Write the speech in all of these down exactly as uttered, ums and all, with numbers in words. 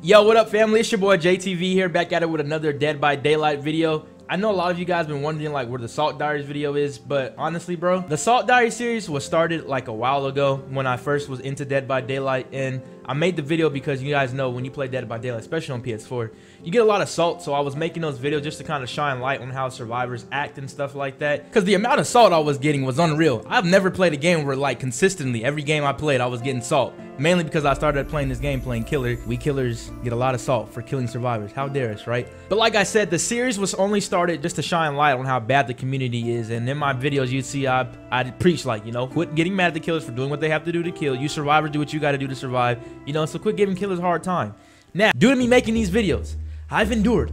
Yo, what up, family? It's your boy J T V here, back at it with another Dead by Daylight video. I know a lot of you guys been wondering like where the Salt Diaries video is, but honestly, bro, the Salt Diary series was started like a while ago when I first was into Dead by Daylight, and I made the video because you guys know when you play Dead by Daylight, especially on P S four, you get a lot of salt, so I was making those videos just to kind of shine light on how survivors act and stuff like that, because the amount of salt I was getting was unreal. I've never played a game where like consistently, every game I played, I was getting salt, mainly because I started playing this game playing killer. We killers get a lot of salt for killing survivors. How dare us, right? But like I said, the series was only started just to shine light on how bad the community is, and in my videos, you'd see I, I preach like, you know, quit getting mad at the killers for doing what they have to do to kill. You survivors do what you gotta do to survive. You know, so quit giving killers a hard time. Now, due to me making these videos, I've endured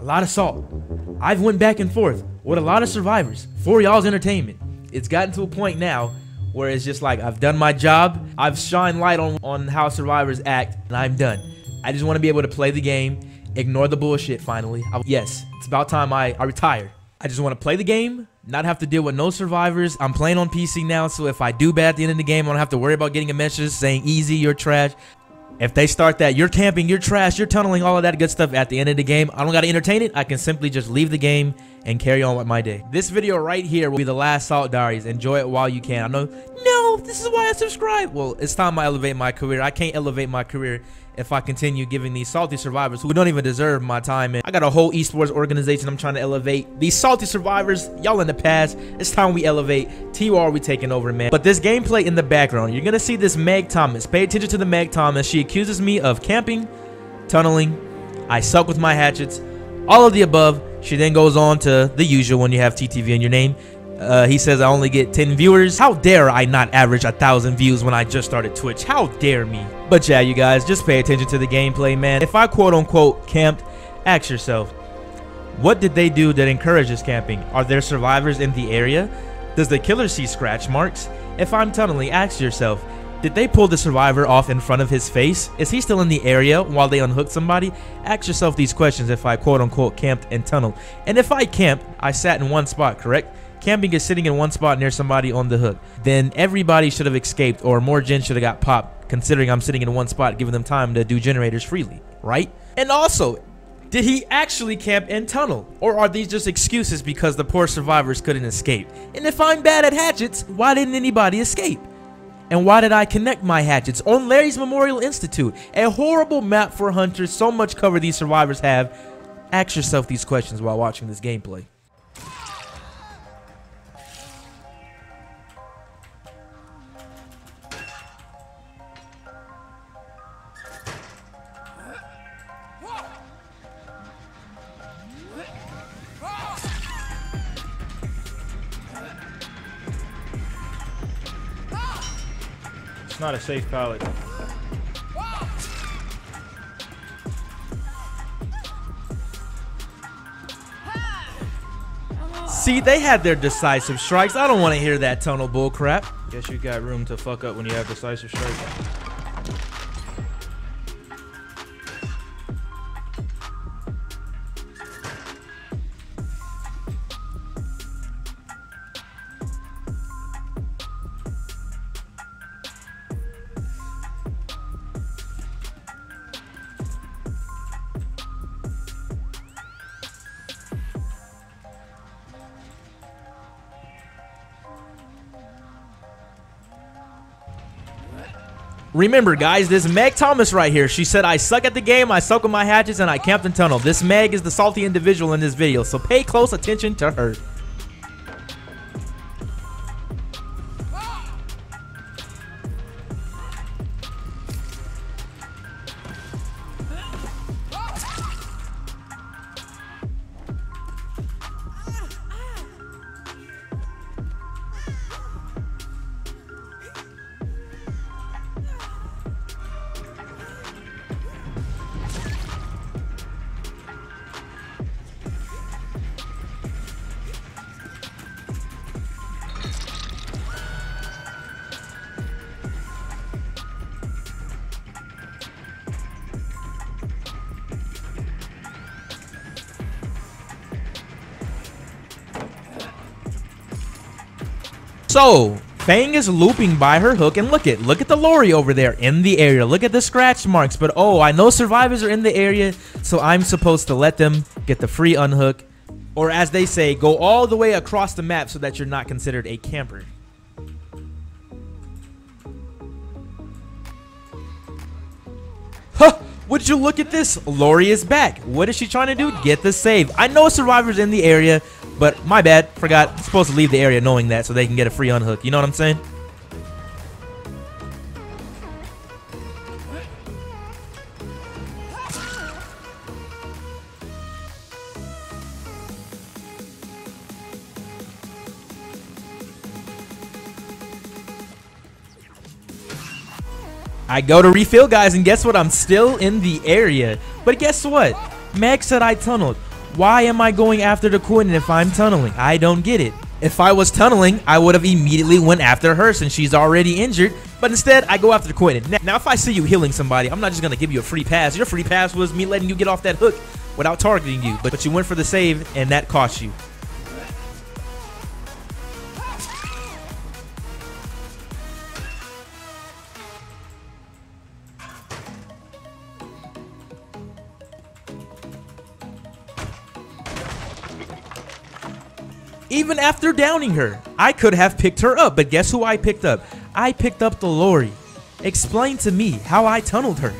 a lot of salt. I've went back and forth with a lot of survivors for y'all's entertainment. It's gotten to a point now where it's just like, I've done my job. I've shined light on, on how survivors act, and I'm done. I just want to be able to play the game, ignore the bullshit finally. I, yes, it's about time I, I retire. I just want to play the game, not have to deal with no survivors. I'm playing on P C now, so if I do bad at the end of the game, I don't have to worry about getting a message saying, easy, you're trash. If they start that, you're camping, you're trash, you're tunneling, all of that good stuff at the end of the game, I don't got to entertain it. I can simply just leave the game and carry on with my day. This video right here will be the last Salt Diaries. Enjoy it while you can. I know, no, this is why I subscribe. Well, it's time I elevate my career. I can't elevate my career if I continue giving these salty survivors who don't even deserve my time. And I got a whole esports organization I'm trying to elevate. These salty survivors, y'all in the past, it's time we elevate. T R, we taking over, man. But this gameplay in the background, you're gonna see this Meg Thomas. Pay attention to the Meg Thomas. She accuses me of camping, tunneling, I suck with my hatchets, all of the above. She then goes on to the usual when you have T T V in your name. Uh, he says I only get ten viewers. How dare I not average a thousand views when I just started Twitch? How dare me? But yeah, you guys, just pay attention to the gameplay, man. If I quote unquote camped, ask yourself, what did they do that encourages camping? Are there survivors in the area? Does the killer see scratch marks? If I'm tunneling, ask yourself, did they pull the survivor off in front of his face? Is he still in the area while they unhook somebody? Ask yourself these questions if I quote unquote camped and tunneled. And if I camped, I sat in one spot, correct? Camping is sitting in one spot near somebody on the hook. Then everybody should have escaped, or more gens should have got popped, considering I'm sitting in one spot, giving them time to do generators freely, right? And also, did he actually camp and tunnel? Or are these just excuses because the poor survivors couldn't escape? And if I'm bad at hatchets, why didn't anybody escape? And why did I connect my hatchets on Larry's Memorial Institute? A horrible map for hunters, so much cover these survivors have. Ask yourself these questions while watching this gameplay. It's not a safe pallet. See, they had their decisive strikes. I don't want to hear that tunnel bull crap. Guess you got room to fuck up when you have decisive strikes. Remember, guys, this Meg Thomas right here, she said, I suck at the game, I suck with my hatchets, and I camped and tunnel. This Meg is the salty individual in this video, so pay close attention to her. So, Fang is looping by her hook, and look at look at the Laurie over there in the area. Look at the scratch marks. But oh, I know survivors are in the area, so I'm supposed to let them get the free unhook, or as they say, go all the way across the map so that you're not considered a camper. Huh! Would you look at this? Laurie is back. What is she trying to do? Get the save. I know survivors in the area, but my bad, forgot. I'm supposed to leave the area knowing that so they can get a free unhook. You know what I'm saying? I go to refill, guys, and guess what? I'm still in the area. But guess what? Meg said I tunneled. Why am I going after the Quentin if I'm tunneling? I don't get it. If I was tunneling, I would have immediately went after her since she's already injured. But instead, I go after the Quentin. Now, now if I see you healing somebody, I'm not just going to give you a free pass. Your free pass was me letting you get off that hook without targeting you. But, but you went for the save, and that cost you. Even after downing her, I could have picked her up, but guess who I picked up? I picked up the Laurie. Explain to me how I tunneled her.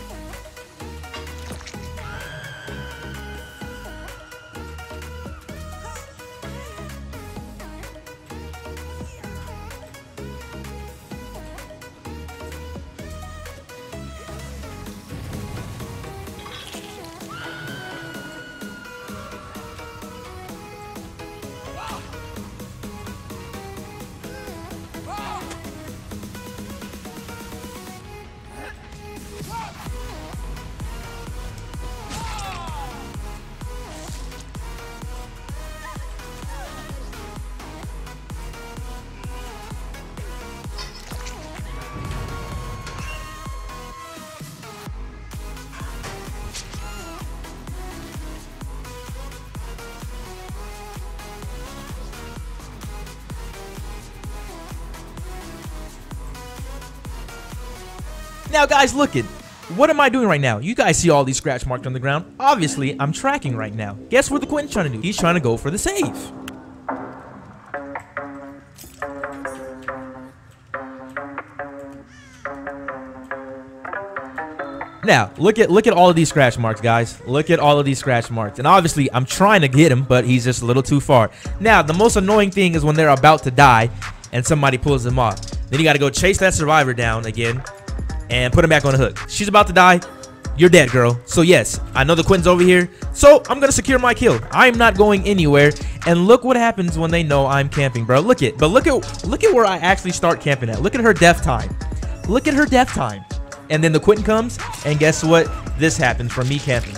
Now, guys, look it. What am I doing right now? You guys see all these scratch marks on the ground. Obviously, I'm tracking right now. Guess what the Quentin's trying to do? He's trying to go for the save. Now, look at look at all of these scratch marks, guys. Look at all of these scratch marks. And obviously, I'm trying to get him, but he's just a little too far. Now, the most annoying thing is when they're about to die and somebody pulls them off. Then you got to go chase that survivor down again and put him back on the hook. She's about to die. You're dead, girl. So yes, I know the Quentin's over here, so I'm gonna secure my kill. I'm not going anywhere. And look what happens when they know I'm camping, bro. Look it. But look at look at where I actually start camping at. Look at her death time. Look at her death time. And then the Quentin comes, and guess what? This happens from me camping.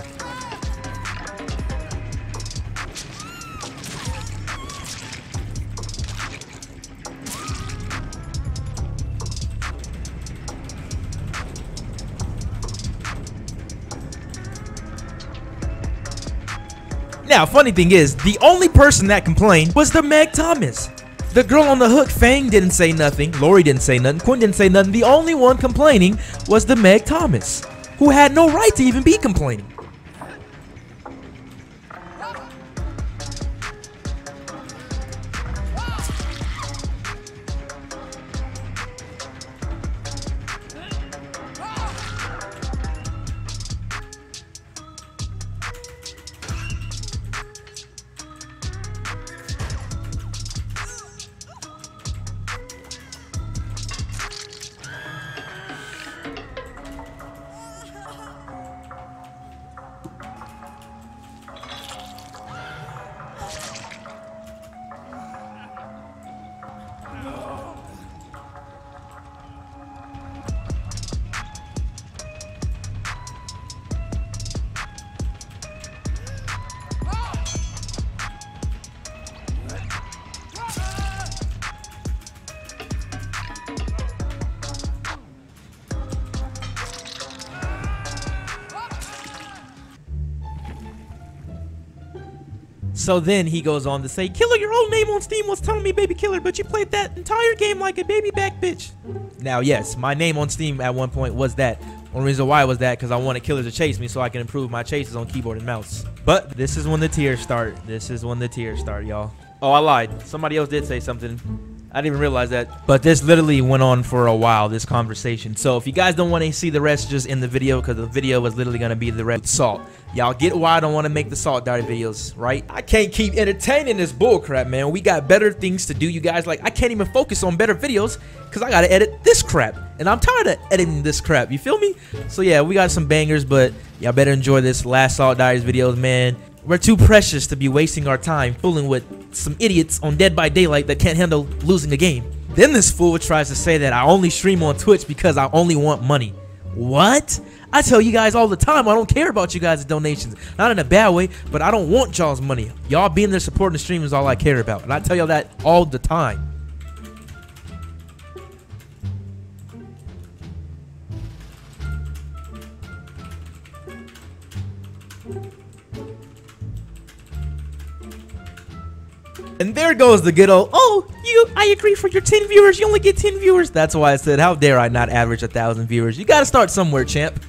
Now, funny thing is, the only person that complained was the Meg Thomas. The girl on the hook, Fang didn't say nothing, Laurie didn't say nothing, Quinn didn't say nothing. The only one complaining was the Meg Thomas, who had no right to even be complaining. So then he goes on to say, Killer, your whole name on Steam was telling me Baby Killer, but you played that entire game like a baby back bitch. Now, yes, my name on Steam at one point was that. Only reason why was that because I wanted killers to chase me so I can improve my chases on keyboard and mouse. But this is when the tears start. This is when the tears start, y'all. Oh, I lied. Somebody else did say something. I didn't even realize that. But this literally went on for a while, this conversation. So if you guys don't want to see the rest, just in the video, because the video was literally going to be the rest with Salt. Y'all get why I don't want to make the Salt Diary videos, right? I can't keep entertaining this bullcrap, man. We got better things to do, you guys. Like, I can't even focus on better videos because I got to edit this crap. And I'm tired of editing this crap, you feel me? So yeah, we got some bangers, but y'all better enjoy this last Salt Diaries videos, man. We're too precious to be wasting our time fooling with some idiots on Dead by Daylight that can't handle losing a game. Then this fool tries to say that I only stream on Twitch because I only want money. What? I tell you guys all the time, I don't care about you guys' donations. Not in a bad way, but I don't want y'all's money. Y'all being there supporting the stream is all I care about. And I tell y'all that all the time. And there goes the good old, oh, you, I agree for your ten viewers. You only get ten viewers. That's why I said, how dare I not average a thousand viewers? You got to start somewhere, champ.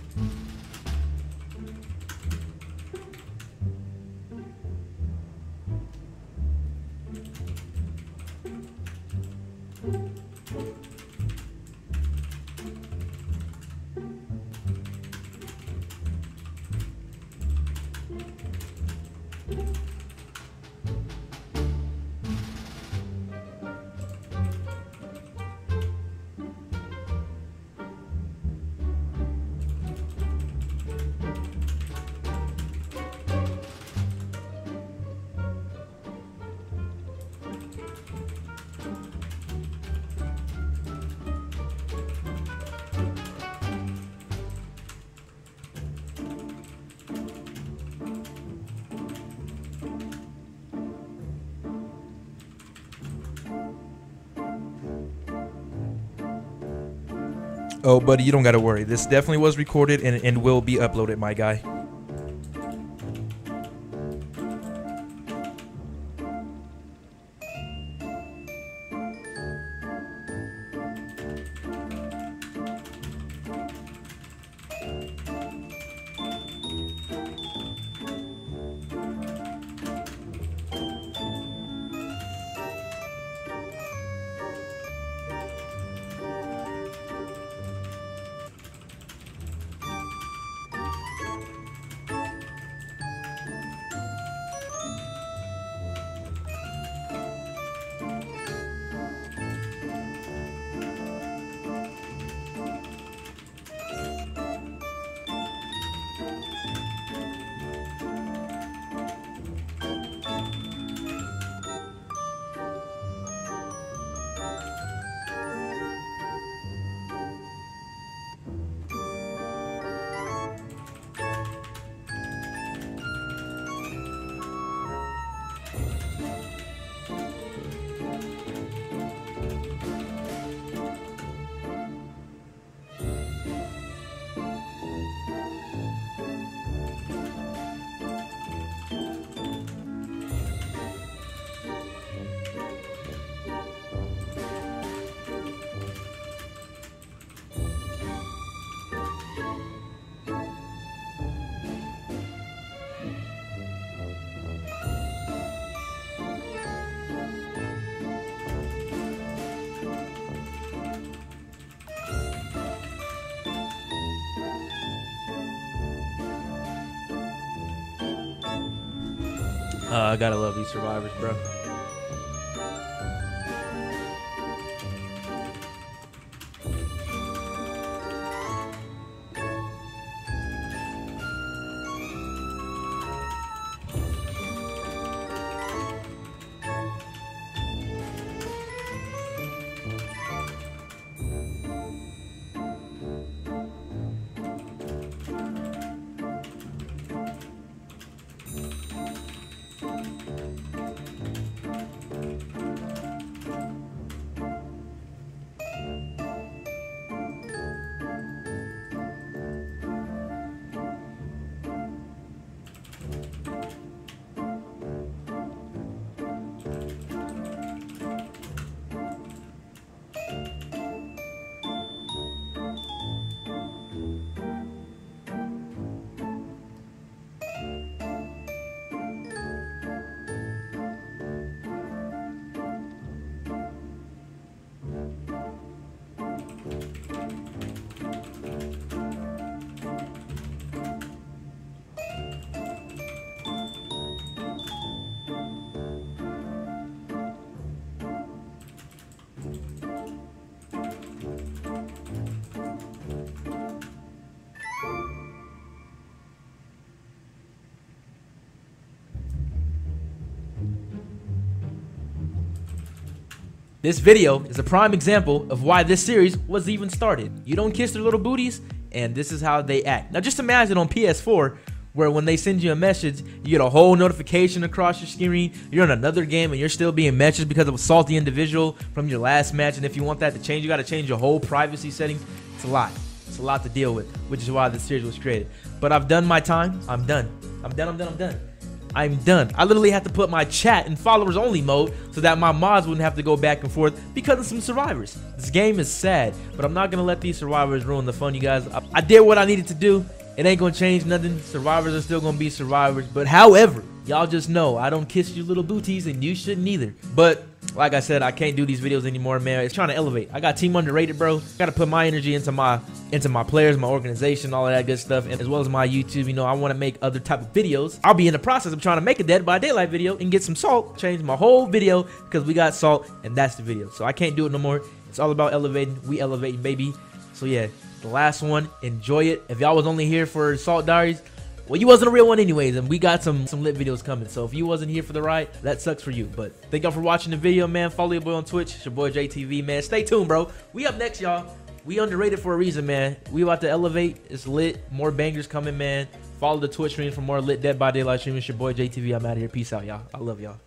Oh, buddy, you don't gotta worry. This definitely was recorded and, and will be uploaded, my guy. Uh, I gotta love these survivors, bro. This video is a prime example of why this series was even started. You don't kiss their little booties, and this is how they act. Now just imagine on P S four, where when they send you a message, you get a whole notification across your screen, you're in another game and you're still being messaged because of a salty individual from your last match, and if you want that to change, you gotta change your whole privacy settings. It's a lot. It's a lot to deal with, which is why this series was created. But I've done my time. I'm done. I'm done, I'm done, I'm done. I'm done. I literally had to put my chat in followers only mode so that my mods wouldn't have to go back and forth because of some survivors. This game is sad, but I'm not gonna let these survivors ruin the fun, you guys. I, I did what I needed to do. It ain't gonna change nothing. Survivors are still gonna be survivors. But however, y'all just know I don't kiss your little booties and you shouldn't either. But like I said, I can't do these videos anymore, man. It's trying to elevate. I got Team Underrated, bro. Gotta put my energy into my into my players, my organization, all of that good stuff, and as well as my YouTube. You know, I want to make other type of videos. I'll be in the process of trying to make a Dead by Daylight video and get some salt. Change my whole video because we got salt, and that's the video. So I can't do it no more. It's all about elevating. We elevating, baby. So yeah, the last one. Enjoy it. If y'all was only here for Salt Diaries, well, you wasn't a real one anyways, and we got some, some lit videos coming. So if you wasn't here for the ride, that sucks for you. But thank y'all for watching the video, man. Follow your boy on Twitch. It's your boy J T V, man. Stay tuned, bro. We up next, y'all. We underrated for a reason, man. We about to elevate. It's lit. More bangers coming, man. Follow the Twitch stream for more lit Dead by Daylight streaming. It's your boy J T V. I'm out of here. Peace out, y'all. I love y'all.